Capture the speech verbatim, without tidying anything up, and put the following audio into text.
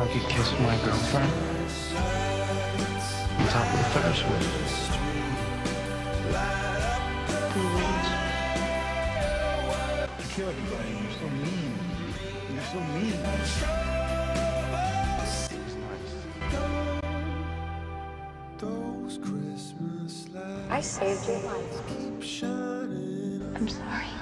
like you kissed my girlfriend on top of the Ferris wheel. You kill everybody. You're so mean. You're so mean. It was nice. I saved your life. I'm sorry.